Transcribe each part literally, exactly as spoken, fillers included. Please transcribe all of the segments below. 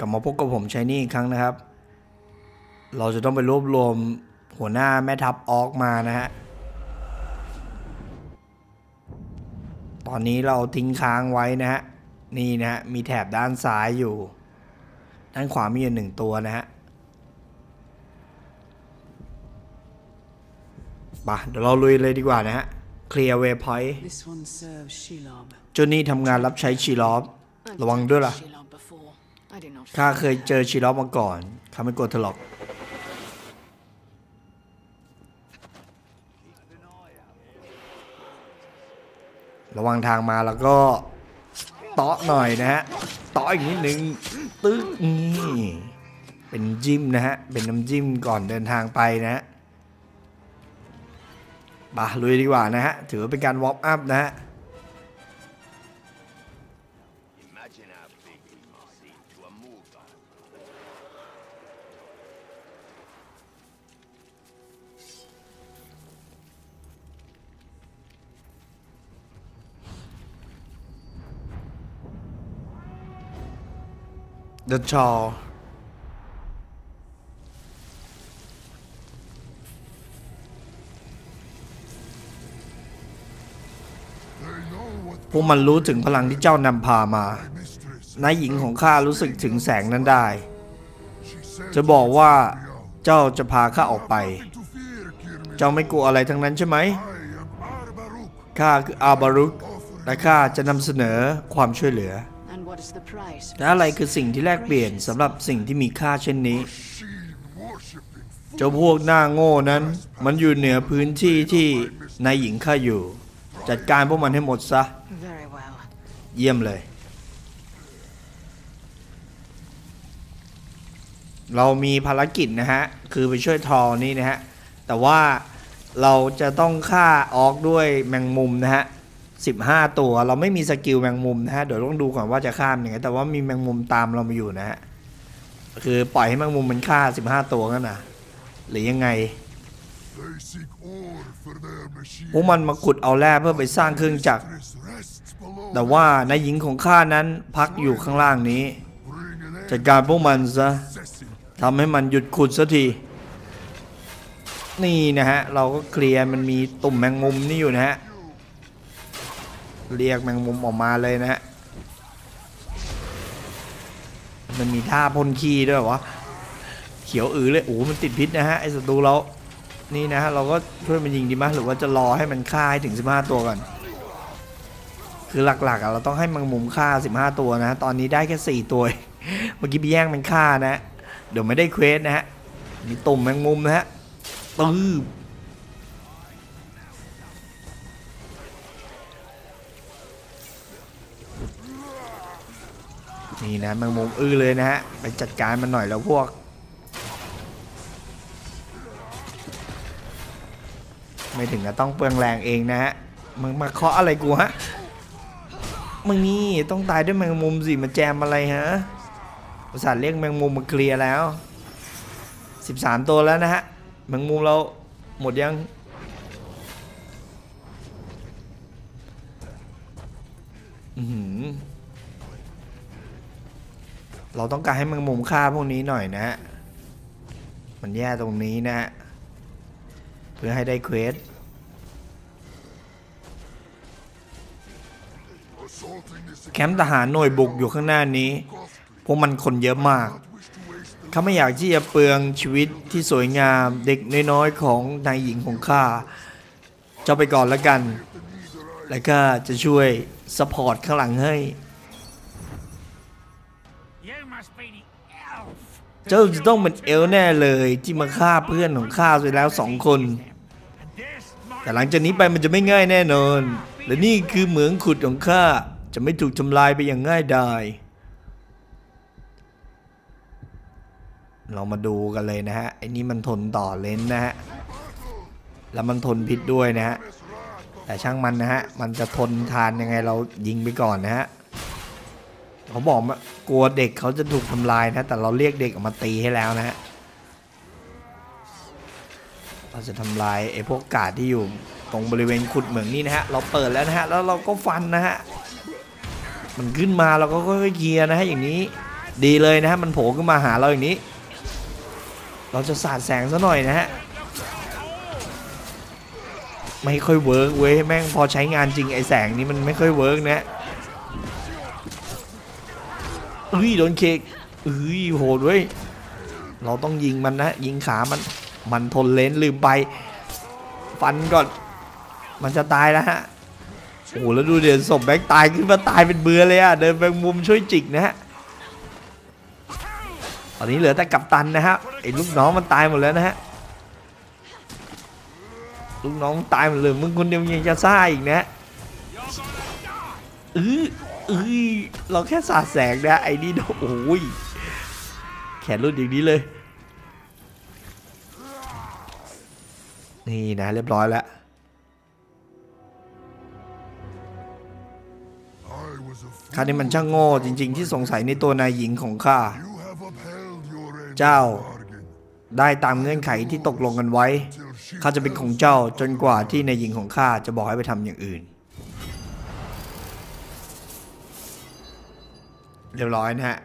กลับมาพบกับผมชายนี่อีกครั้งนะครับเราจะต้องไปรวบรวมหัวหน้าแม่ทัพออกมานะฮะตอนนี้เราทิ้งค้างไว้นะฮะนี่นะฮะมีแถบด้านซ้ายอยู่ด้านขวามีอยู่หนึ่งตัวนะฮะป่ะเดี๋ยวเราลุยเลยดีกว่านะฮะเคลียร์เวย์พอยต์เจ้านี่ทำงานรับใช้ชีลอบระวังด้วยล่ะข้าเคยเจอชีลอบมาก่อนข้าไม่กลัวเธอหรอกระวังทางมาแล้วก็เตาะหน่อยนะฮะเตาะอีกนิดนึงตึ๊กนี่เป็นจิ้มนะฮะเป็นน้ำจิ้มก่อนเดินทางไปนะฮะมาลุยดีกว่านะฮะถือว่าเป็นการวอร์มอัพนะฮะThe Chaw พวกมันรู้ถึงพลังที่เจ้านำพามานายหญิงของข้ารู้สึกถึงแสงนั้นได้จะบอกว่าเจ้าจะพาข้าออกไปเจ้าไม่กลัวอะไรทั้งนั้นใช่ไหมข้าคืออาบารุกและข้าจะนำเสนอความช่วยเหลือและอะไรคือสิ่งที่แลกเปลี่ยนสำหรับสิ่งที่มีค่าเช่นนี้เจ้าพวกหน้าโง่นั้นมันอยู่เหนือพื้นที่ที่นายหญิงข้าอยู่จัดการพวกมันให้หมดซะเยี่ยมเลยเรามีภารกิจนะฮะคือไปช่วยทอนี่นะฮะแต่ว่าเราจะต้องฆ่าออกด้วยแมงมุมนะฮะสิบห้าตัวเราไม่มีสกิลแมงมุมนะฮะเดี๋ยวต้องดูก่อนว่าจะข้ามยังไงแต่ว่ามีแมงมุมตามเรามาอยู่นะฮะคือปล่อยให้แมงมุมมันฆ่าสิบห้าตัวกันนะหรือยังไงพวกมันมาขุดเอาแร่เพื่อไปสร้างเครื่องจักรแต่ว่านายหญิงของข้านั้นพักอยู่ข้างล่างนี้จัดการพวกมันซะทำให้มันหยุดขุดสักทีนี่นะฮะเราก็เคลียร์มันมีตุ่มแมงมุมนี่อยู่นะฮะเรียกแมงมุมออกมาเลยนะฮะมันมีท่าพ่นขี้ด้วยวะเขียวอือเลยโอ้มันติดพิษนะฮะไอศัตรูเรานี่นะฮะเราก็ช่วยมันยิงดีมั้ยหรือว่าจะรอให้มันฆ่าให้ถึงสิบห้าตัวก่อนคือหลักๆเราต้องให้แมงมุมฆ่าสิบห้าตัวนะตอนนี้ได้แค่สี่ตัวเมื่อกี้ไปแย่งมันฆ่านะเดี๋ยวไม่ได้เควสนะฮะมีตุ่มแมงมุมนะฮะตื้อนี่นะแมงมุมอื้อเลยนะฮะไปจัดการมันหน่อยแล้วพวกไม่ถึงจะต้องเปลืองแรงเองนะฮะมึงมาเคาะอะไรกูฮะมึงนี่ต้องตายด้วยแมงมุมสิมาแจมอะไรฮะบริษัทเรียกแมงมุมมาเคลียร์แล้วสิบสามตัวแล้วนะฮะแมงมุมเราหมดยังอืมเราต้องการให้แมงมุมฆ่าพวกนี้หน่อยนะฮะมันแย่ตรงนี้นะฮะเพื่อให้ได้เควสแคมป์ทหารหน่วยบุกอยู่ข้างหน้านี้พวกมันคนเยอะมากเขาไม่อยากที่จะเปลืองชีวิตที่สวยงามเด็กน้อยๆของนายหญิงของข้าเจ้าไปก่อนแล้วกันแล้วก็จะช่วยซัพพอร์ตข้างหลังให้เจ้าจะต้องเป็นเอลแน่เลยที่มาฆ่าเพื่อนของข้าไปแล้วสองคนแต่หลังจากนี้ไปมันจะไม่ง่ายแน่นอนและนี่คือเหมืองขุดของข้าจะไม่ถูกทำลายไปอย่างง่ายดายเรามาดูกันเลยนะฮะไอ้นี่มันทนต่อเลนนะฮะแล้วมันทนพิษด้วยนะฮะแต่ช่างมันนะฮะมันจะทนทานยังไงเรายิงไปก่อนนะฮะเขาบอกว่ากลัวเด็กเขาจะถูกทำลายนะแต่เราเรียกเด็กออกมาตีให้แล้วนะฮะเราจะทำลายไอ้พวกกาดที่อยู่ตรงบริเวณขุดเหมืองนี่นะฮะเราเปิดแล้วนะฮะแล้วเราก็ฟันนะฮะมันขึ้นมาเราก็ค่อยๆเคลียร์นะฮะอย่างนี้ ดีเลยนะฮะมันโผล่ขึ้นมาหาเราอย่างนี้เราจะสาดแสงซะหน่อยนะฮะไม่ค่อยเวิร์กเว้ยแม่งพอใช้งานจริงไอแสงนี้มันไม่ค่อยเวิร์กนะเอ้ยโดนเคกเอ้ยโหดเว้ยเราต้องยิงมันนะยิงขามันมันทนเลนลืมไปฟันก่อนมันจะตายแล้วฮะโอ้แล้วดูเดี๋ยวศพแบงค์ตายขึ้นมาตายเป็นเบื่อเลยอ่ะเดินแบงมุมช่วยจิกนะฮะตอนนี้เหลือแต่กัปตันนะฮะไอ้ลูกน้องมันตายหมดแล้วนะฮะลูกน้องตายหมดเลยมึงคนเดียวยังจะซ่าอีกนะเออเออเราแค่สาดแสงนะไอ้นี่โอ้ยแขนรุดอย่างนี้เลยนี่นะเรียบร้อยแล้วข้านี่มันช่างโง่จริงๆที่สงสัยในตัวนายหญิงของข้าเจ้าได้ตามเงื่อนไขที่ตกลงกันไว้ข้าจะเป็นของเจ้าจนกว่าที่นายหญิงของข้าจะบอกให้ไปทำอย่างอื่นเรียบร้อยนะฮะ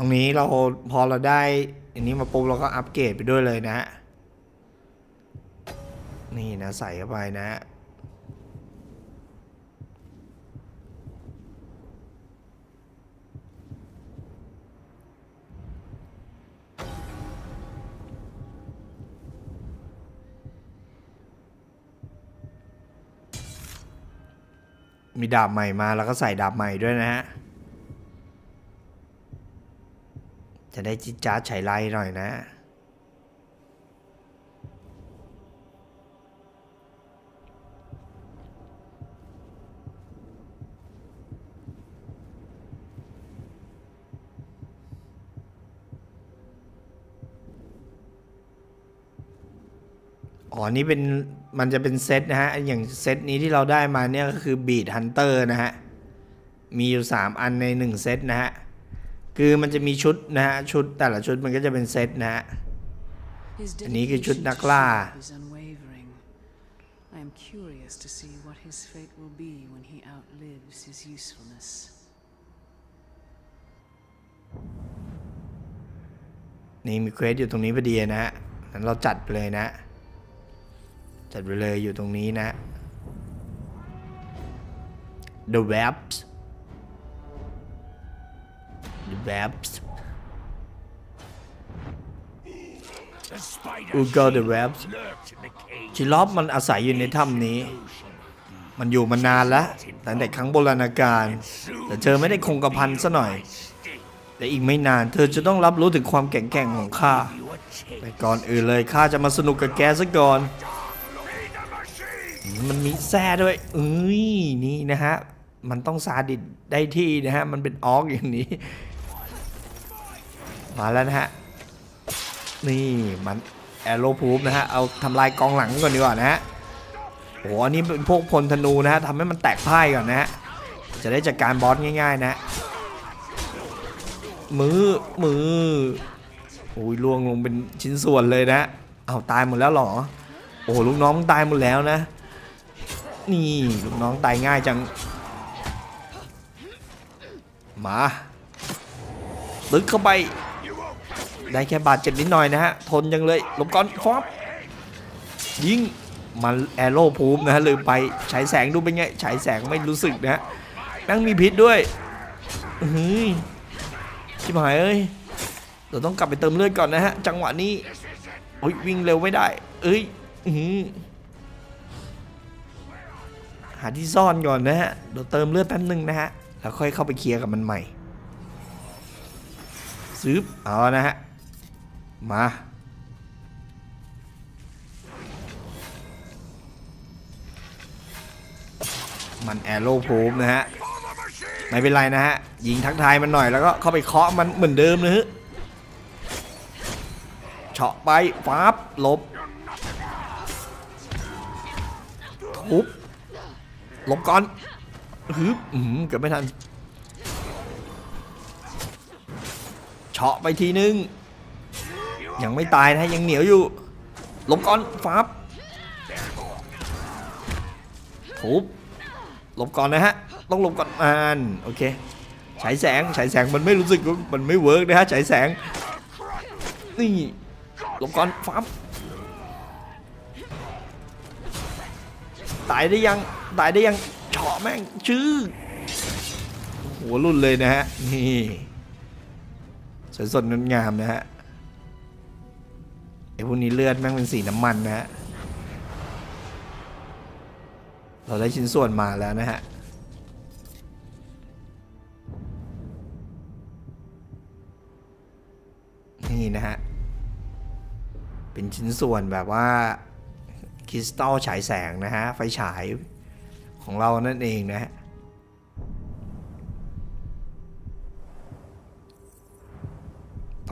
ตรงนี้เราพอเราได้อันนี้มาปุ๊บเราก็อัปเกรดไปด้วยเลยนะนี่นะใส่เข้าไปนะมีดาบใหม่มาแล้วก็ใส่ดาบใหม่ด้วยนะฮะจะได้จิจ้าฉายไล่หน่อยนะอ๋อนี่เป็นมันจะเป็นเซตนะฮะอย่างเซตนี้ที่เราได้มาเนี่ยก็คือบีดฮันเตอร์นะฮะมีอยู่สามอันในหนึ่งเซตนะฮะคือมันจะมีชุดนะฮะชุดแต่ละชุดมันก็จะเป็นเซตนะฮะอันนี้คือชุดนักล่านี่มีเควสอยู่ตรงนี้พอดีนะฮะงั้นเราจัดไปเลยนะจัดไปเลยอยู่ตรงนี้นะ The Webs The Webs We got the Webs ชิลอฟมันอาศัยอยู่ในถ้ำนี้มันอยู่มานานแล้วตั้งแต่ครั้งโบราณกาลแต่เธอไม่ได้คงกระพันซะหน่อยและอีกไม่นานเธอจะต้องรับรู้ถึงความแข็งแกร่งของข้าแต่ก่อนอื่นเลยข้าจะมาสนุกกับแกซะก่อนมันมีแซ่ด้วยเอ้ยนี่นะฮะมันต้องซาดิสได้ที่นะฮะมันเป็นออกอย่างนี้มาแล้วนะฮะนี่มันแอโร่พูฟนะฮะเอาทำลายกองหลังก่อนดีกว่านะฮะโอ้โหอันนี้เป็นพวกพลธนูนะฮะทำให้มันแตกพ่ายก่อนนะฮะจะได้จัดการบอสง่ายๆนะมือมือโอ้ยล่วงลงเป็นชิ้นส่วนเลยนะเอาตายหมดแล้วหรอโอ้ลูกน้องตายหมดแล้วนะนี่ลูกน้องตายง่ายจังมาลึกเข้าไปได้แค่บาดเจ็บนิดหน่อยนะฮะทนยังเลยลบก้อนฟอบยิงมันแอโร่พูฟนะฮะลืมไปฉายแสงดูเป็นไงฉายแสงไม่รู้สึกนะฮะนั่งมีพิษด้วยเฮ้ยชิบหายเอ้ยเราต้องกลับไปเติมเลือดก่อนนะฮะจังหวะนี้โอ้ยวิ่งเร็วไม่ได้เอ้ยหาที่ซ่อนก่อนนะฮะเดี๋ยวเติมเลือดแป๊บนึงนะฮะแล้วค่อยเข้าไปเคลียร์กับมันใหม่ซึบเอานะฮะมามันแอโร่พูฟนะฮะไม่เป็นไรนะฮะยิงทักทายมันหน่อยแล้วก็เข้าไปเคาะมันเหมือนเดิมนะฮะเฉาะไปฟ้าบลบทุบลบก่อนฮึบเกือบไม่ทัน เฉาะไปทีนึงยังไม่ตายนะยังเหนียวอยู่ลบก่อนฟับทุบลบก่อนนะฮะต้องลบก่อนอ่านโอเคฉายแสงฉายแสงมันไม่รู้สึกมันไม่เวิร์กนะฮะฉายแสงนี่ลบก่อนฟับตายได้ยังตายได้ยังเฉาะแม่งชื่อหัวรุ่นเลยนะฮะนี่สดๆงามนะฮะไอ้พวกนี้เลือดแม่งเป็นสีน้ำมันนะฮะเราได้ชิ้นส่วนมาแล้วนะฮะนี่นะฮะเป็นชิ้นส่วนแบบว่าคริสตัลฉายแสงนะฮะไฟฉายของเรานั่นเองนะฮะ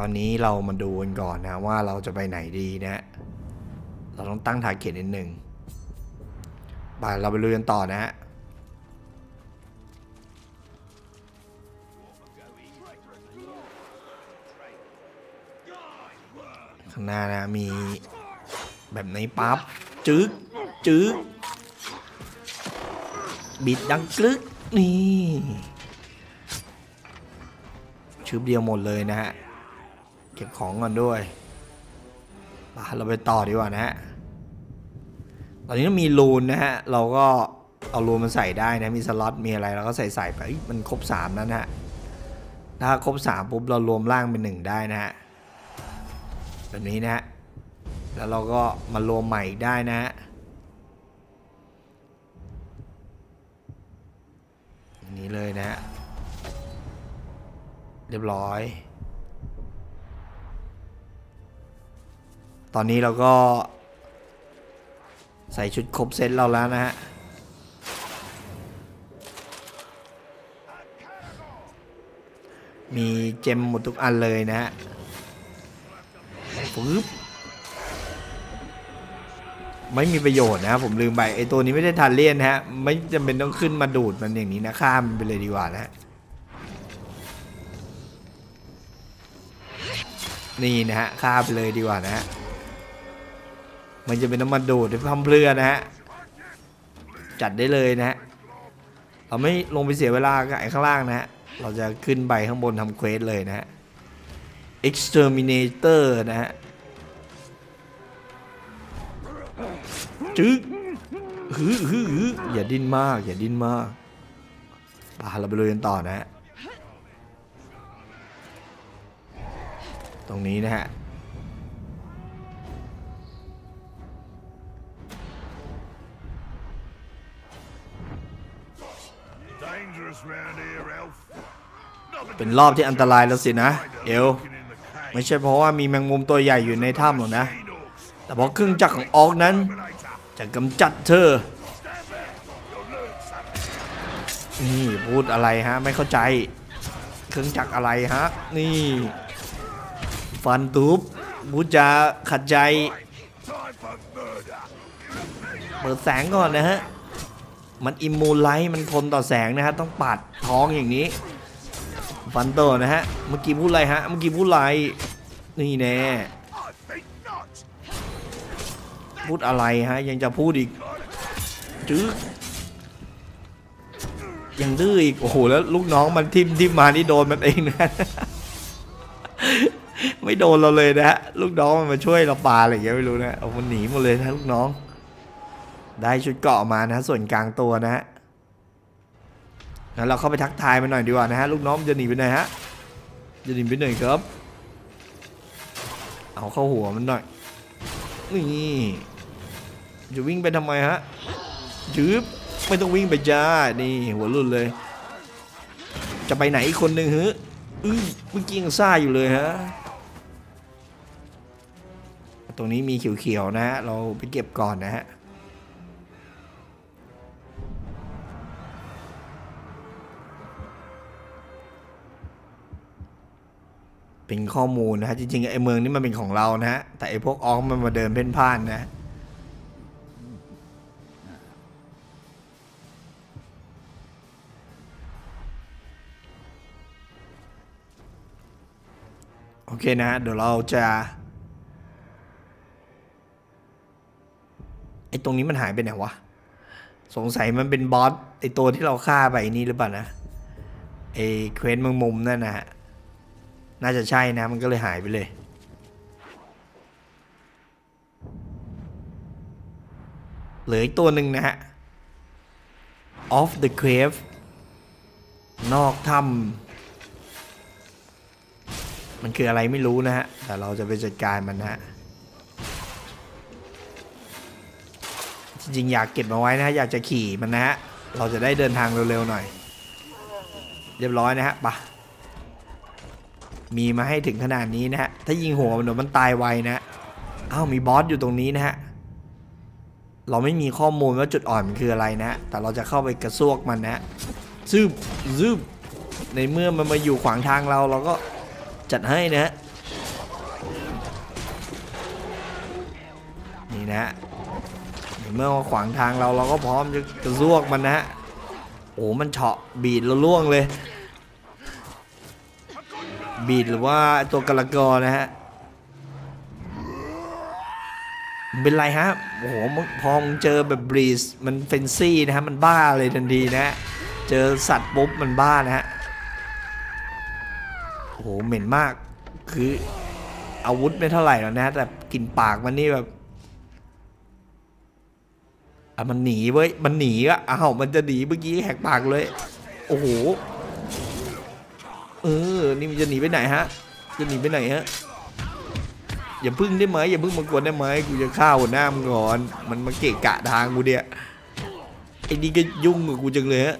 ตอนนี้เรามาดูกันก่อนนะว่าเราจะไปไหนดีนะฮะเราต้องตั้งทาร์เก็ตนิดหนึ่งไปเราไปลุยกันต่อนะฮะข้างหน้านะมีแบบในปั๊บจึ๊กจึ๊กบิดดังกรึกนี่ชืบเดียวหมดเลยนะฮะเก็บของก่อนด้วยมาเราไปต่อดีกว่านะฮะตอนนี้มีรูนนะฮะเราก็เอารูนมาใส่ได้นะมีสล็อตมีอะไรเราก็ใส่ใส่ไปมันครบสามนั้นฮะถ้าครบสามปุ๊บเรารวมร่างเป็นหนึ่งได้นะฮะแบบนี้นะฮะแล้วเราก็มารวมใหม่อีกได้นะฮะนี้เลยนะฮะเรียบร้อยตอนนี้เราก็ใส่ชุดครบเซตเราแล้วนะฮะมีเจมหมดทุกอันเลยนะฮะปึ๊บไม่มีประโยชน์นะผมลืมไปไอตัวนี้ไม่ได้ทันเลี่ยนฮะไม่จำเป็นต้องขึ้นมาดูดมันอย่างนี้นะข้ามไปเลยดีกว่านะนี่นะฮะข้ามไปเลยดีกว่านะมันจะเป็นน้ำมันดูดที่พัมเพลือนะฮะจัดได้เลยนะฮะเราไม่ลงไปเสียเวลากับไอ้ข้างล่างนะฮะเราจะขึ้นไปข้างบนทำเควสเลยนะฮะ Exterminator นะฮะจึ๊กหือหืออย่าดิ้นมากอย่าดิ้นมากพาเราไปเลยกันต่อนะฮะตรงนี้นะฮะเป็นรอบที่อันตรายแล้วสินะเอลไม่ใช่เพราะว่ามีแมงมุมตัวใหญ่อยู่ในถ้ำหรอกนะแต่เพราะเครื่องจักรของออกนั้นจะกำจัดเธอนี่พูดอะไรฮะไม่เข้าใจเครื่องจักรอะไรฮะนี่ฟันทุบบูจาขัดใจเปิดแสงก่อนนะฮะมันอิมมูไลท์มันทนต่อแสงนะฮะต้องปัดท้องอย่างนี้ฟันโตนะฮะเมื่อกี้พูดอะไรฮะเมื่อกี้พูดอะไรนี่แน่พูดอะไรฮะยังจะพูดอีกจื้อยังดื้ออีกโอ้โหแล้วลูกน้องมันทิมทิมมานี่โดนมันเองนะไม่โดนเราเลยนะฮะลูกน้องมันมาช่วยเราปาอะไรอย่างเงี้ยไม่รู้นะเอามันหนีหมดเลยนะลูกน้องได้ชุดเกาะมานะส่วนกลางตัวนะฮะงั้นเราเข้าไปทักทายมันหน่อยดีกว่านะฮะลูกน้องจะหนีไปไหนฮะจะหนีไปไหนครับเอาเข้าหัวมันหน่อยนี่จะวิ่งไปทำไมฮะยืบไม่ต้องวิ่งไปจ้านี่หัวรุ่นเลยจะไปไหนอีกคนหนึ่งฮะอื้อเมื่อกี้ยังซ่าอยู่เลยฮะตรงนี้มีเขียวๆนะฮะเราไปเก็บก่อนนะฮะเป็นข้อมูลนะฮะจริงๆไอ้เมืองนี้มันเป็นของเรานะฮะแต่ไอ้พวกออกมันมาเดินเพ่นพ่านนะ โอเคนะเดี๋ยวเราจะไอตรงนี้มันหายไปไหนวะสงสัยมันเป็นบอสไอตัวที่เราฆ่าไปนี่หรือเปล่านะไอเควสมึงมุมนั่นนะฮะน่าจะใช่นะมันก็เลยหายไปเลยเหลืออีกตัวหนึ่งนะฮะ off the cave นอกถ้ำมันคืออะไรไม่รู้นะฮะแต่เราจะไปจัดการมันนะฮะจริงๆอยากเก็บมาไว้นะอยากจะขี่มันนะฮะเราจะได้เดินทางเร็วๆหน่อยเรียบร้อยนะฮะปะมีมาให้ถึงขนาดนี้นะฮะถ้ายิงหัวมันเดี๋ยวมันตายไวนะอ้าวมีบอสอยู่ตรงนี้นะฮะเราไม่มีข้อมูลว่าจุดอ่อนมันคืออะไรนะแต่เราจะเข้าไปกระซวกมันนะซึบซึบในเมื่อมันมาอยู่ขวางทางเราเราก็จัดให้นะนี่นะในเมื่อมาขวางทางเราเราก็พร้อมจะกระซวกมันนะโอ้มันเฉาะบีดเราล่วงเลยบีดหรือว่าตัวกระกอนะฮะเป็นไรฮะโอ้โหพอมึงเจอแบบบรีสมันเฟนซี่นะฮะมันบ้าเลยทันทีนะเจอสัตว์ปุ๊บมันบ้านะฮะโอ้โหเหม็นมากคืออาวุธไม่เท่าไหร่แล้วนะแต่กลิ่นปากมันนี่แบบอ่ะมันหนีเว้ยมันหนีอ่ะอ้าวมันจะหนีเมื่อกี้แหกปากเลยโอ้โหเออนี่มันจะหนีไปไหนฮะจะหนีไปไหนฮะอย่าพึ่งได้ไหมอย่าพึ่งมากวนได้ไหมกูจะฆ่าหัวหน้ามึงก่อนมันมาเกะกะทางกูเดียไอ้นี่ก็ยุ่งกับกูจังเลยฮะ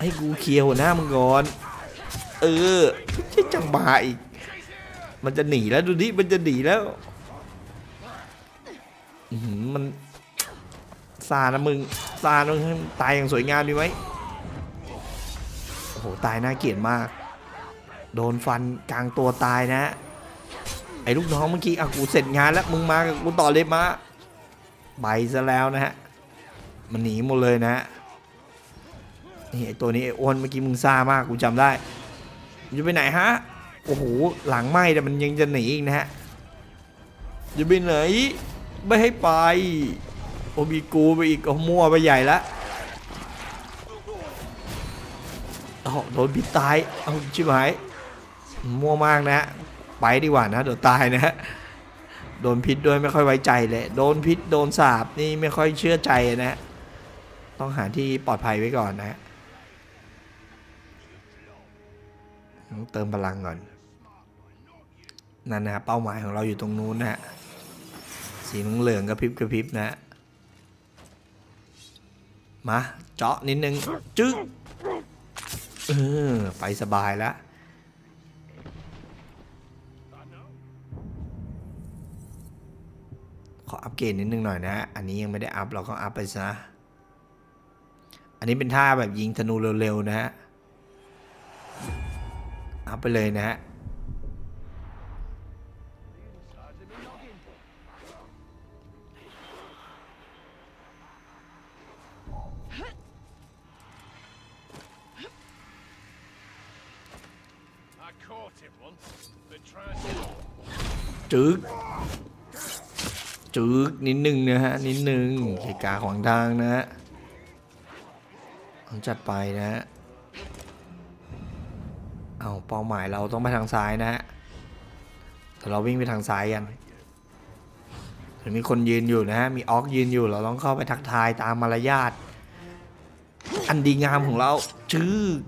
ให้กูเคลียร์หัวหน้ามึงก่อนเออใช่จังบาอีกมันจะหนีแล้วดูดิมันจะหนีแล้วมันซานะมึงซานะมึงตายอย่างสวยงามดีไหมโอ้โหตายน่าเกลียดมากโดนฟันกลางตัวตายนะไอ้ลูกน้องเมื่อกี้อ่ะกูเสร็จงานแล้วมึงมากูต่อเลยมาไปซะแล้วนะฮะมันหนีหมดเลยนะฮะนี่ไอ้ตัวนี้ไอ้อ้วนเมื่อกี้มึงซ่ามากกูจำได้จะไปไหนฮะโอ้โหหลังไหม้แต่มันยังจะหนีอีกนะฮะจะไปไหนไม่ให้ไปโอบีกูไปอีกเอามั่วไปใหญ่ละอ๋อโดนบิดตายเอาชิบหายมั่วมากนะฮะไปดีกว่านะเดี๋ยวตายนะฮะโดนพิษด้วยไม่ค่อยไว้ใจเลยโดนพิษโดนสาบนี่ไม่ค่อยเชื่อใจนะต้องหาที่ปลอดภัยไว้ก่อนนะเติมพลังก่อนนั่นนะเป้าหมายของเราอยู่ตรงนู้นนะสีเหลืองกระพริบกระพริบนะมาเจาะนิดนึงจึ๊กเออไปสบายแล้วอัปเกรดนิดนึงหน่อยนะอันนี้ยังไม่ได้อัพเราก็อัพไปซะอันนี้เป็นท่าแบบยิงธนูเร็วๆนะฮะอัพไปเลยนะฮะจึ๊กจึ๊กนิดหนึ่งนะฮะนิดหนึ่งเหตุการณ์ของทางนะฮะต้องจัดไปนะฮะเอาเป้าหมายเราต้องไปทางซ้ายนะฮะแต่เราวิ่งไปทางซ้ายกันถึงมีคนยืนอยู่นะฮะมีออกยืนอยู่เราต้องเข้าไปทักทายตามมารยาทอันดีงามของเราจึ๊ก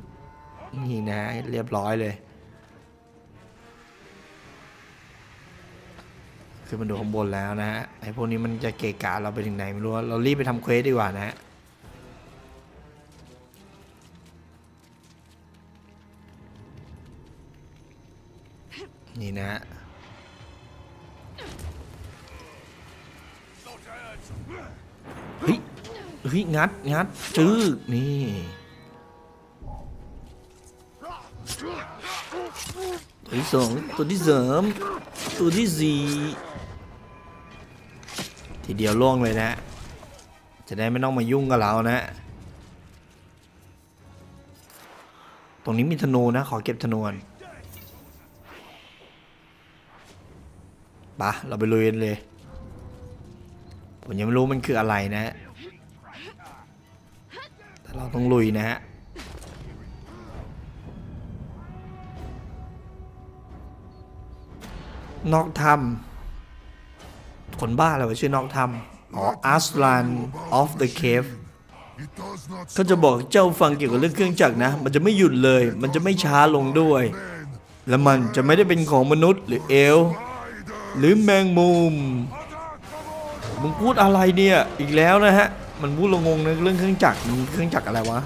นี่นะเรียบร้อยเลยคือมันดูข้างบนแล้วนะฮะไอ้พวกนี้มันจะเกะกะเราไปถึงไหนไม่รู้เรารีบไปทำเควสดีกว่านะฮะนี่นะฮะเฮ้ยเฮ้ยงัดงัดจื้อนี่ตัวที่สองตัวที่สามตัวที่สี่ทีเดียวล่วงเลยนะจะได้ไม่ต้องมายุ่งกับเรานะตรงนี้มีธนูนะขอเก็บธนู ปะเราไปลุยกันเลยผมยังไม่รู้มันคืออะไรนะฮะแต่เราต้องลุยนะฮะนอกธรรมคนบ้าอะไรวะชื่อนอกธรรมอ๋ออัสลาน of the cave เขาจะบอกเจ้าฟังเกี่ยวกับเรื่องเครื่องจักรนะมันจะไม่หยุดเลยมันจะไม่ช้าลงด้วยและมันจะไม่ได้เป็นของมนุษย์หรือเอลหรือแมงมุมมึงพูดอะไรเนี่ยอีกแล้วนะฮะมันพูดละงงนะเรื่องเครื่องจักรมันเครื่องจักรอะไรวะ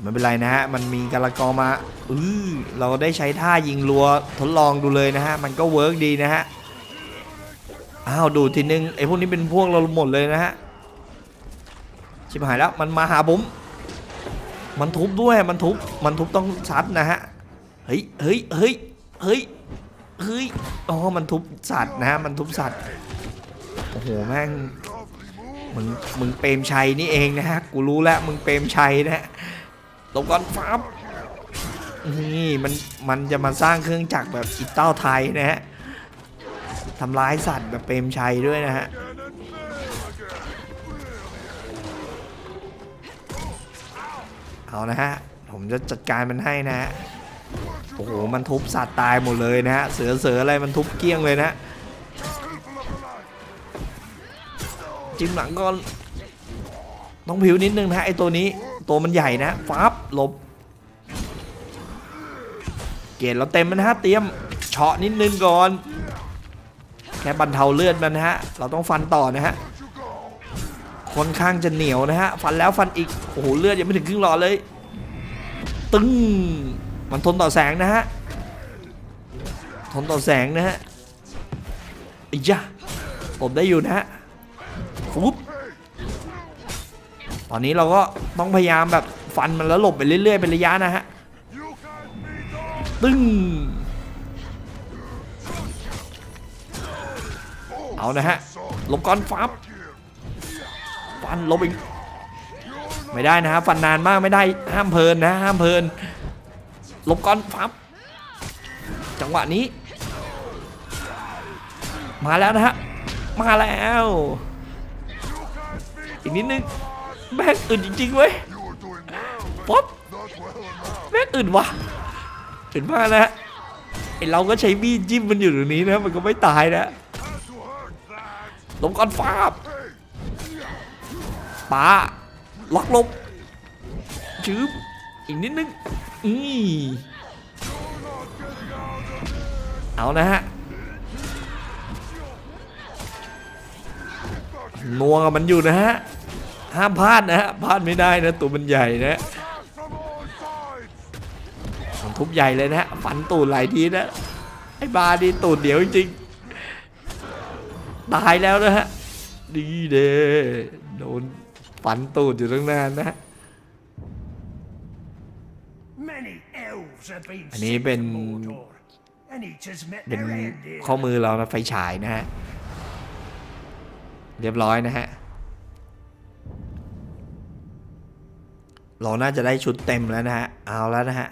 ไม่เป็นไรนะฮะมันมีกาลากอมาอือเราได้ใช้ท่ายิงรัวทดลองดูเลยนะฮะมันก็เวิร์กดีนะฮะอ้าวดูทีนึงไอ้พวกนี้เป็นพวกเราหมดเลยนะฮะชิบหายแล้วมันมาหาผมมันทุบด้วยมันทุบมันทุบต้องซัดนะฮะเฮ้ยเฮ้ยเฮ้ยเฮ้ยเฮ้ยอ๋อมันทุบสัตว์นะฮะมันทุบสัตว์โอ้โหแม่งมึงมึงเปรมชัยนี่เองนะฮะกูรู้แล้วมึงเปรมชัยนะฮะตบก่อนฟับนี่มันมันจะมาสร้างเครื่องจักรแบบอิตาลีไทยนะฮะทำร้ายสัตว์แบบเปรมชัยด้วยนะฮะเอานะฮะผมจะจัดการมันให้นะฮะโอ้โหมันทุบสัตว์ตายหมดเลยนะฮะเสือเสืออะไรมันทุบเกี้ยงเลยนะจิ้มหลังก่อนต้องผิวนิดนึงนะไอตัวนี้ตัวมันใหญ่นะฟับหลบเกล็ดเราเต็มนะฮะเตรียมเฉาะนิดนึงก่อนแค่บรรเทาเลือดมันนะฮะเราต้องฟันต่อนะฮะค่อนข้างจะเหนียวนะฮะฟันแล้วฟันอีกโอ้โหเลือดยังไม่ถึงครึ่งหลอดเลยตึ้งมันทนต่อแสงนะฮะทนต่อแสงนะฮะอีจ้าผมได้อยู่นะฮะปุ๊บตอนนี้เราก็ต้องพยายามแบบฟันมันแล้วหลบไปเรื่อยๆเป็นระยะนะฮะตึ้งเอานะฮะหลบก่อนฟับฟันลบอีกไม่ได้นะฮะฟันนานมากไม่ได้ห้ามเพลินนะห้ามเพลินลบก่อนฟับจังหวะนี้มาแล้วนะฮะมาแล้วอีกนิดนึงแม่งอึดจริงๆเว้ยป๊บแม่งอึดวะอึดมากนะฮะไอเราก็ใช้มีดจิ้มมันอยู่ตรงนี้นะมันก็ไม่ตายนะลบก่อนฟับปาล็อกลบชืบอีกนิดนึงอือเอานะฮะนัวกับมันอยู่นะฮะห้ามพลาดนะฮะพลาดไม่ได้นะตัวมันใหญ่นะมันทุบใหญ่เลยนะฮะฟันตูดหลายทีนะไอ้บาดีตูดเดี่ยวจริงๆตายแล้วนะฮะดีเด้โดนฟันตูดอยู่ตั้งนานนะฮะอันนี้เป็นเป็นข้อมือเรานะไฟฉายนะฮะเรียบร้อยนะฮะเราน่าจะได้ชุดเต็มแล้วนะฮะเอาแล้วนะฮะ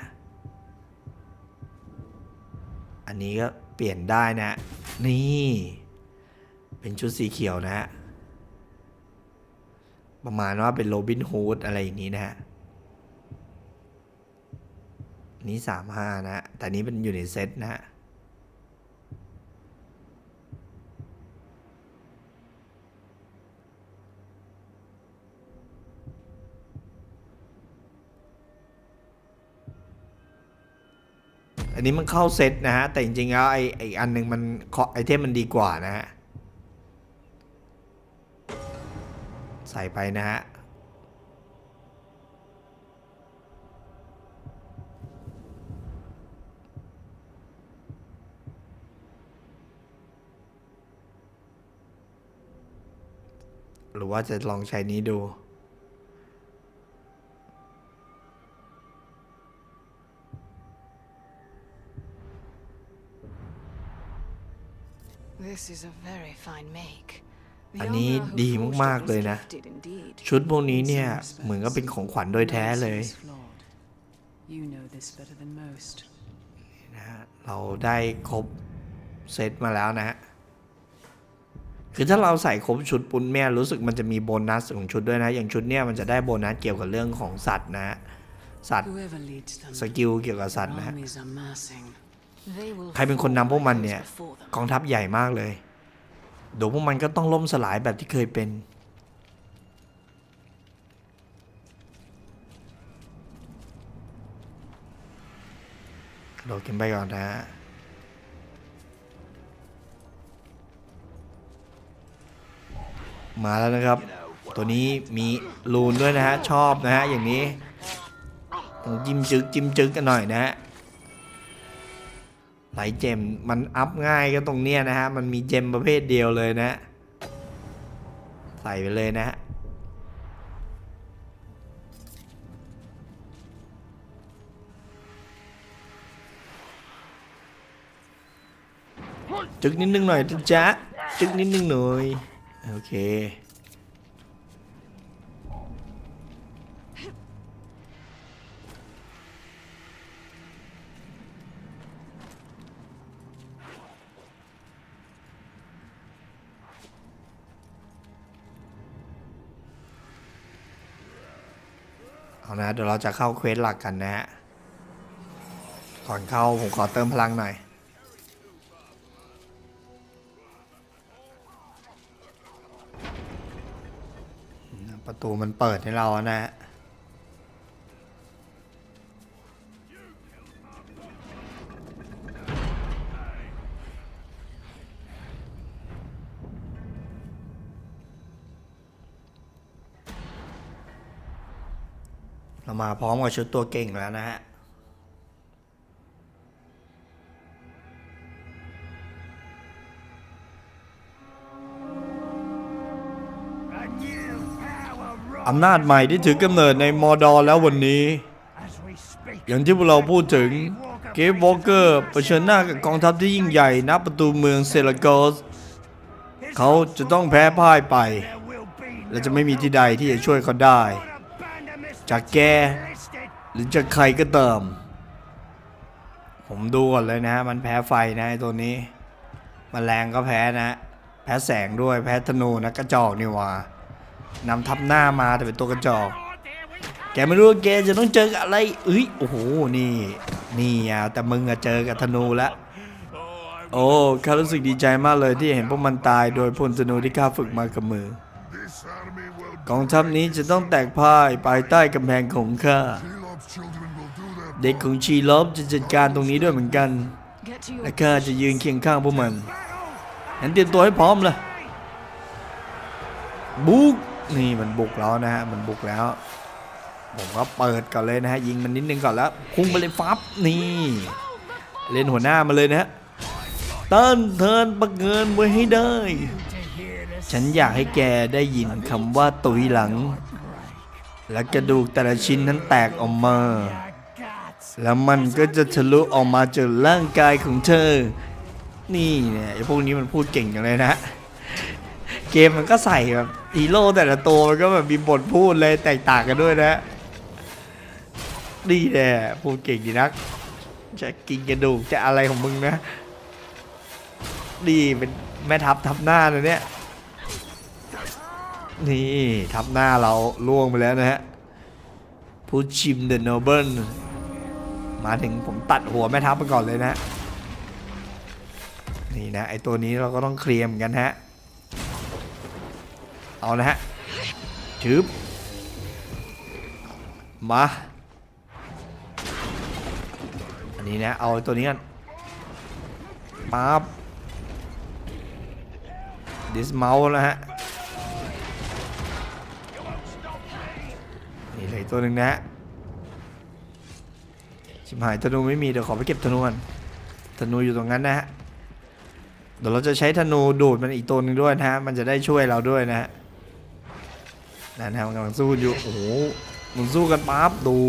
อันนี้ก็เปลี่ยนได้นะนี่เป็นชุดสีเขียวนะฮะประมาณว่าเป็นโรบินฮูดอะไรอย่างนี้นะฮะนี้สามห้านะแต่นี้เป็นอยู่ในเซตนะฮะอันนี้มันเข้าเซตนะฮะแต่จริงๆแล้วไอไออันหนึ่งมันไอเทมมันดีกว่านะฮะใส่ไปนะฮะหรือว่าจะลองใช้นี้ดูอันนี้ดีมากๆเลยนะชุดพวกนี้เนี่ยเหมือนก็เป็นของขวัญโดยแท้เลย นะฮะเราได้ครบเซตมาแล้วนะฮะคือถ้าเราใส่ครบชุดปุ้นแม่รู้สึกมันจะมีโบนัสของชุดด้วยนะอย่างชุดเนี้ยมันจะได้โบนัสเกี่ยวกับเรื่องของสัตว์นะฮะสัตว์สกิลเกี่ยวกับสัตว์นะฮะใครเป็นคนนำพวกมันเนี่ยกองทัพใหญ่มากเลยเดี๋ยวพวกมันก็ต้องล่มสลายแบบที่เคยเป็นเราเก็บไปก่อนนะมาแล้วนะครับตัวนี้มีลูนด้วยนะฮะชอบนะฮะอย่างนี้ต้องจิ้มจึ๊กจิ้มจึ๊กกันหน่อยนะฮะไหลเจมมันอัพง่ายก็ตรงเนี้ยนะฮะมันมีเจมประเภทเดียวเลยนะใส่ไปเลยนะฮะจึ๊กนิดนึงหน่อยจ๊ะจึ๊กนิดนึงหน่อยโอเคเอานะเดี๋ยวเราจะเข้าเควสหลักกันนะฮะก่อนเข้าผมขอเติมพลังหน่อยประตูมันเปิดให้เรานะฮะเรามาพร้อมกับชุดตัวเก่งแล้วนะฮะอำนาจใหม่ที่ถือกำเนิดในมอร์ดอร์แล้ววันนี้อย่างที่พวกเราพูดถึงเกฟวอลเกอร์เผชิญหน้ากับกองทัพที่ยิ่งใหญ่ณประตูเมืองเซลากอสเขาจะต้องแพ้พ่ายไปและจะไม่มีที่ใดที่จะช่วยเขาได้จากแกหรือจากใครก็เติมผมดูก่อนเลยนะมันแพ้ไฟนะตัวนี้มันแรงก็แพ้นะแพ้แสงด้วยแพ้ธนูนะกระจอกนี่วะนำทับหน้ามาแต่เป็นตัวกระจอกแกไม่รู้แกจะต้องเจออะไรเอ้ยโอ้โหนี่นี่อ่ะแต่มึงอะเจอกับธนูแล้วโอ้ข้ารู้สึกดีใจมากเลยที่เห็นพวกมันตายโดยพลธนูที่ข้าฝึกมากับมือกองทัพนี้จะต้องแตกพ่ายภายใต้กำแพงของข้าเด็กของชีลอบจะจัดการตรงนี้ด้วยเหมือนกันและข้าจะยืนเคียงข้างพวกมันเห็นเตรียมตัวให้พร้อมเลยบุกนี่มันบุกแล้วนะฮะมันบุกแล้วผมก็เปิดก่อนเลยนะฮะยิงมันนิดนึงก่อนแล้วพุ่งไปเลยฟับนี่เล่นหัวหน้ามาเลยนะฮะเติ้นเทินบักเงินไว้ให้ได้ฉันอยากให้แกได้ยินคำว่าตุยหลังและกระดูกแต่ละชิ้นนั้นแตกออกมาแล้วมันก็จะทะลุออกมาจากร่างกายของเธอนี่เนี่ยไอ้พวกนี้มันพูดเก่งอย่างไรนะเกมมันก็ใส่แบบฮีโร่แต่ละตัวมันก็แบบมีบทพูดเลยแตกต่างกันด้วยนะนี่แหละพูดเก่งดีนักจะกินกระดูกจะอะไรของมึงนะนี่เป็นแม่ทัพทับหน้าเลยเนี่ยนี่ทับหน้าเราล่วงไปแล้วนะฮะผู้ชิมเดอะโนเบิลมาถึงผมตัดหัวแม่ทัพไปก่อนเลยนะนี่นะไอตัวนี้เราก็ต้องเคลียร์กันฮะเอานะฮะถือมาอันนี้นะเอาตัวนี้กันปั๊บดิสเมาส์นะฮะนี่เลยตัวหนึ่งนะฮะชิบหายธนูไม่มีเดี๋ยวขอไปเก็บธนูกันธนูอยู่ตรงนั้นนะฮะเดี๋ยวเราจะใช้ธนูดูดมันอีกตัวหนึ่งด้วยนะฮะมันจะได้ช่วยเราด้วยนะฮะนั่นนะมันกำลังสู้อยู่โอ้โหมันสู้กันปั๊บดู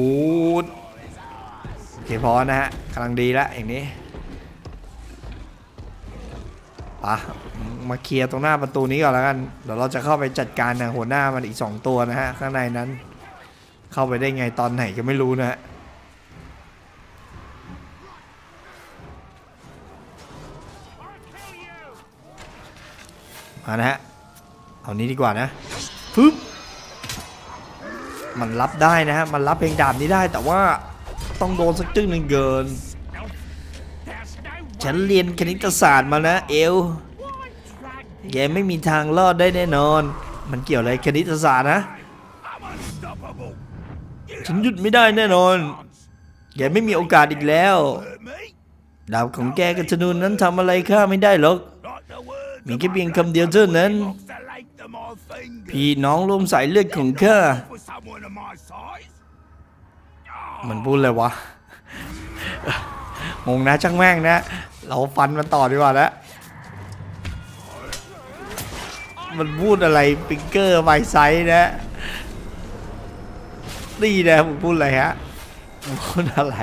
ดโอเคพอนะฮะกำลังดีละอย่างนี้ปะมาเคลียร์ตรงหน้าประตูนี้ก่อนแล้วกันเดี๋ยวเราจะเข้าไปจัดการนะหัวหน้ามันอีกสองตัวนะฮะข้างในนั้นเข้าไปได้ไงตอนไหนก็ไม่รู้นะฮะ มานะฮะเอานี้ดีกว่านะปึ๊บมันรับได้นะฮะมันรับเพลงดาบนี้ได้แต่ว่าต้องโดนสักจึ้งหนึ่งเกินฉันเรียนคณิตศาสตร์มานะเอลแกไม่มีทางรอดได้แน่นอนมันเกี่ยวอะไรคณิตศาสตร์นะฉันหยุดไม่ได้แน่นอนแกไม่มีโอกาสอีกแล้วดาบของแกกับธนูนั้นทำอะไรข้าไม่ได้หรอกมีแค่เพียงคำเดียวเท่านั้นพี่น้องร่วมสายเลือดของข้ามันพูดเลยวะงงนะช่างแม่งนะเราฟันมันต่อดีกว่านะมันพูดอะไรปิงเกอร์ไวไซส์นะนี่นะมึงพูดอะไรฮะมึงพูดอะไร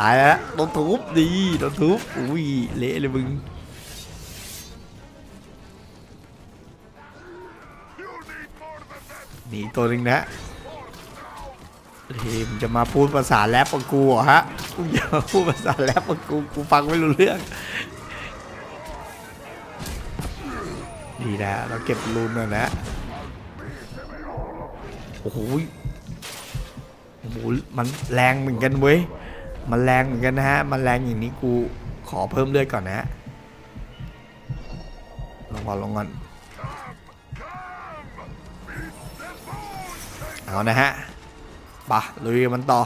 ตายแล้วโดนทุบดีโดนทุบอุ้ยเละเลยมึงหนีตัวหนึ่งนะทีมจะมาพูดภาษาแรปกับกูเหรอฮะกูอย่าพูดภาษาแรปกับกูกูฟังไม่รู้เรื่องดีนะเราเก็บรูนแล้วนะโอ้โหโอ้โหมันแรงเหมือนกันเว้ยมันแรงเหมือนกันนะฮะมันแรงอย่างนี้กูขอเพิ่มเลือดก่อนนะลงก่อนลงก่อนเอานะฮะปะลุยมันต่อ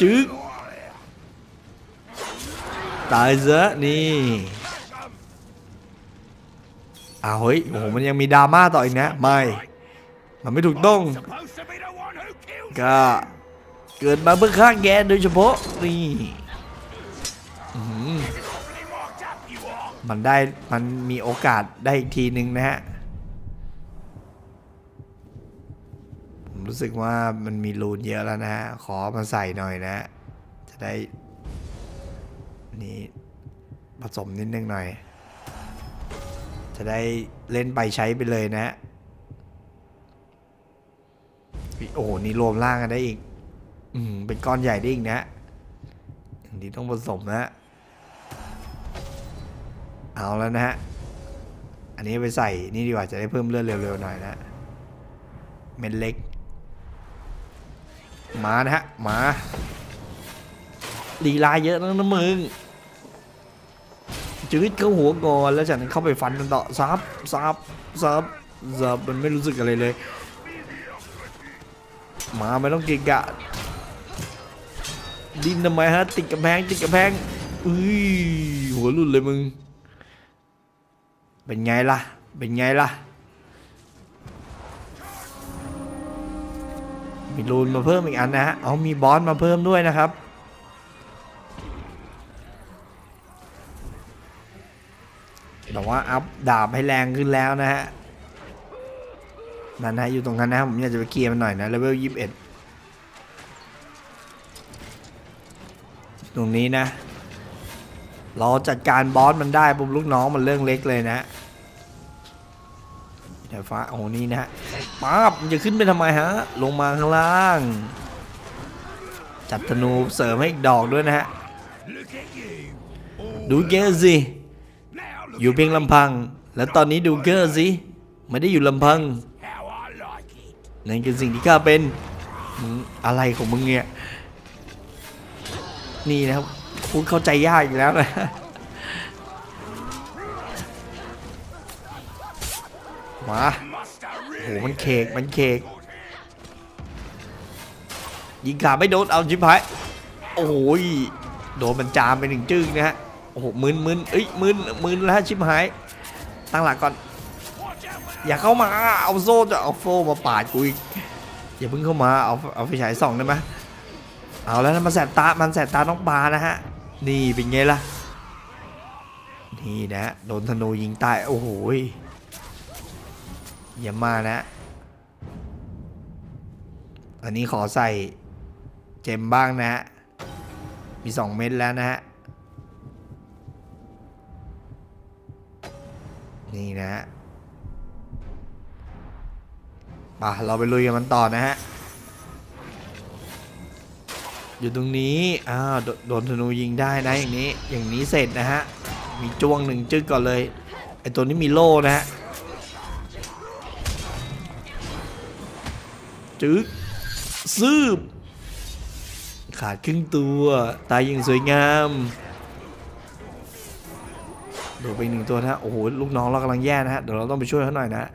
จึ๊กตายซะนี่อ้าวเฮ้ยโอ้โหมันยังมีดราม่าต่ออีกนะไม่มันไม่ถูกต้องก็เกิดมาเพื่อฆ่าแกโดยเฉพาะนี่มันได้มันมีโอกาสได้อีกทีหนึ่งนะฮะผมรู้สึกว่ามันมีรูนเยอะแล้วนะฮะขอมาใส่หน่อยนะจะได้นี่ผสมนิดนึงหน่อยจะได้เล่นไปใช้ไปเลยนะโอ้นี่รวมร่างกันได้อีกอืมเป็นก้อนใหญ่ได้อีกนะอย่างนี้ต้องผสมนะเอาแล้วนะฮะอันนี้ไปใส่นี่ดีกว่าจะได้เพิ่มเลือดเร็วๆหน่อยนะเม็ดเล็กมานะฮะมาลีลาเยอะนะนะมึงชีวิตเขาหัวงอนแล้วจากนั้นเข้าไปฟันมันต่อซับซับซับซับมันไม่รู้สึกอะไรเลยมาไม่ต้องเกะกะดินทำไมฮะติดกระแพงติดกระแพงอุ้ยหัวหลุดเลยมึงเป็นไงล่ะเป็นไงล่ะมีรูนมาเพิ่มอีกอันนะฮะเอามีบอสมาเพิ่มด้วยนะครับแต่ว่าอัพดาบให้แรงขึ้นแล้วนะฮะนั่นนะอยู่ตรงนั้นนะครับผมอยากจะไปเคลียร์มันหน่อยนะเลเวลยี่สิบเอ็ดตรงนี้นะเราจัดการบอสมันได้ปุ๊บลูกน้องมันเรื่องเล็กเลยนะเดี๋ยวฟ้าโอ้นี่นะป๊าบมันจะขึ้นไปทำไมฮะลงมาข้างล่างจัดธนูเสริมให้อีกดอกด้วยนะฮะดูเกอร์สิอยู่เพียงลำพังแล้วตอนนี้ดูเกอร์สิไม่ได้อยู่ลำพังนั่นคือสิ่งที่ข้าเป็นมึงอะไรของมึงเนี่ยนี่นะครับพูดเข้าใจยากอยู่แล้วนะมาโหมันเค้กมันเค้กยิงขาไม่โดนเอาชิบหายโอ้โหโดนมันจามไปหนึ่งจึ้งนะฮะโอ้โหมึนมึนเอ้ยมึนมึนแล้วชิบหายตั้งหลักก่อนอย่าเข้ามาเอาโซ่จะเอาโฟมาปาดกูอีกอย่าเพิ่งเข้ามาเอาเอาไฟฉายส่องได้ไหมเอาแล้วมันแสบตามันแสบตาน้องปลานะฮะนี่เป็นไงล่ะนี่นะโดนธนูยิงตายโอ้โหอย่ามานะอันนี้ขอใส่เจมบ้างนะฮะมีสองเม็ดแล้วนะฮะนี่นะป่ะเราไปลุยกับมันต่อนะฮะ อยู่ตรงนี้อ้าวโดนธนูยิงได้นะอย่างนี้อย่างนี้เสร็จนะฮะมีจ้วงหนึ่งจึ๊กก่อนเลยไอตัวนี้มีโล่นะฮะจึ๊กซืบขาดครึ่งตัวตายอย่างสวยงามโดนไปหนึ่งตัวนะโอ้โหลูกน้องเรากำลังแย่นะฮะเดี๋ยวเราต้องไปช่วยเขาหน่อยนะ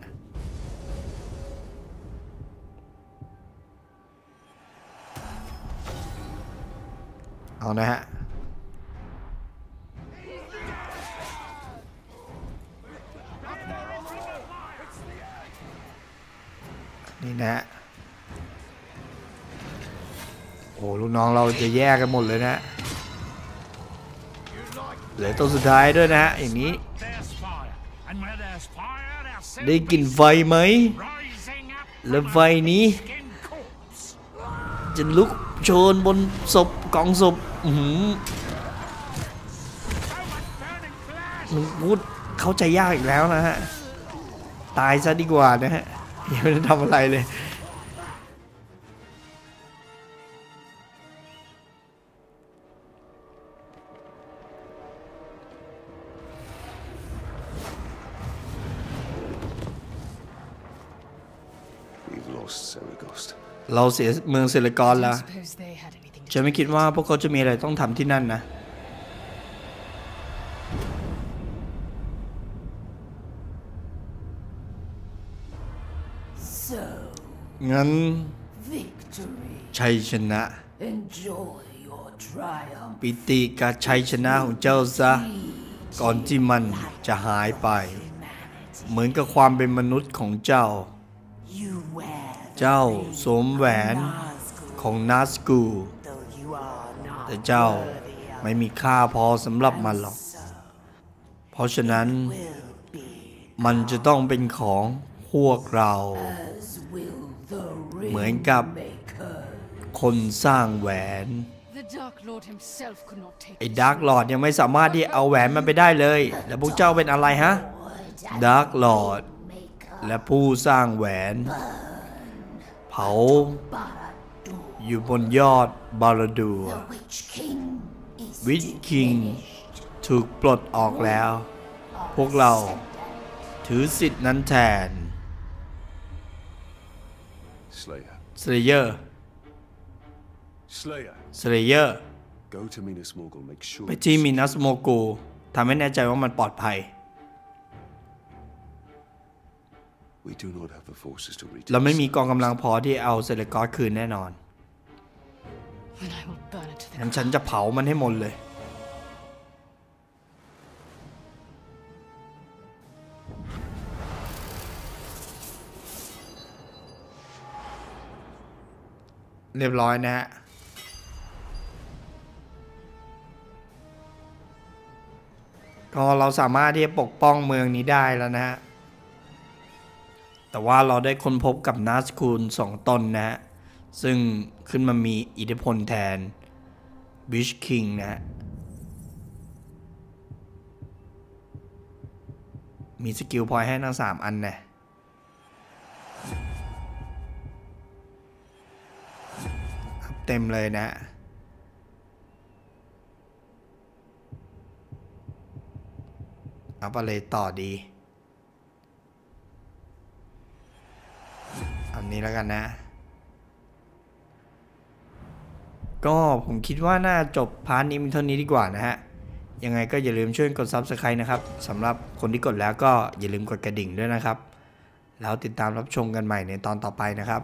เอานะฮะนี่นะฮะโอ้ลูกน้องเราจะแยกกันหมดเลยนะเหลือตัวสุดท้ายด้วยนะฮะอย่างนี้ได้กลิ่นไฟไหมและไฟนี้จะลุกโชนบนศพกองศพมึงพูดเข้าใจยากอีกแล้วนะฮะตายซะดีกว่านะฮะยังไม่ได้ทำอะไรเลยเราเสียเมืองเซเลกอนแล้วฉันไม่คิดว่าพวกเขาจะมีอะไรต้องทำที่นั่นนะงั้นชัยชนะปิติกับชัยชนะของเจ้าซะก่อนที่มันจะหายไปเหมือนกับความเป็นมนุษย์ของเจ้าเจ้าสวมแหวนของนาสกูแต่เจ้าไม่มีค่าพอสำหรับมันหรอกเพราะฉะนั้นมันจะต้องเป็นของพวกเราเหมือนกับคนสร้างแหวนไอ้ดาร์กลอร์ดยังไม่สามารถที่เอาแหวนมันไปได้เลยแล้วพวกเจ้าเป็นอะไรฮะดาร์กลอร์ดและผู้สร้างแหวนเผาอยู่บนยอดบาราดูวิทคิงถูกปลดออกแล้วพวกเราถือสิทธิ์นั้นแทนสเลเยอร์สเลเยอร์ไปที่มินัสโมโกทำให้แน่ใจว่ามันปลอดภัยเราไม่มีกองกำลังพอที่เอาเซเลกอสคืนแน่นอนงั้นฉันจะเผามันให้หมดเลยเรียบร้อยนะฮะก็เราสามารถที่จะปกป้องเมืองนี้ได้แล้วนะฮะแต่ว่าเราได้ค้นพบกับนาสคูลสองตนนะฮะซึ่งขึ้นมามีอิทธิพลแทนบิชคิงนะฮะมีสกิลพอยให้ทั้งสามอันนะเต็มเลยนะเอาไปเลยต่อดีอันนี้แล้วกันนะก็ผมคิดว่าน่าจบพาร์ทนี้เท่านี้ดีกว่านะฮะยังไงก็อย่าลืมช่วยกด ซับสไครบ์ นะครับสำหรับคนที่กดแล้วก็อย่าลืมกดกระดิ่งด้วยนะครับแล้วติดตามรับชมกันใหม่ในตอนต่อไปนะครับ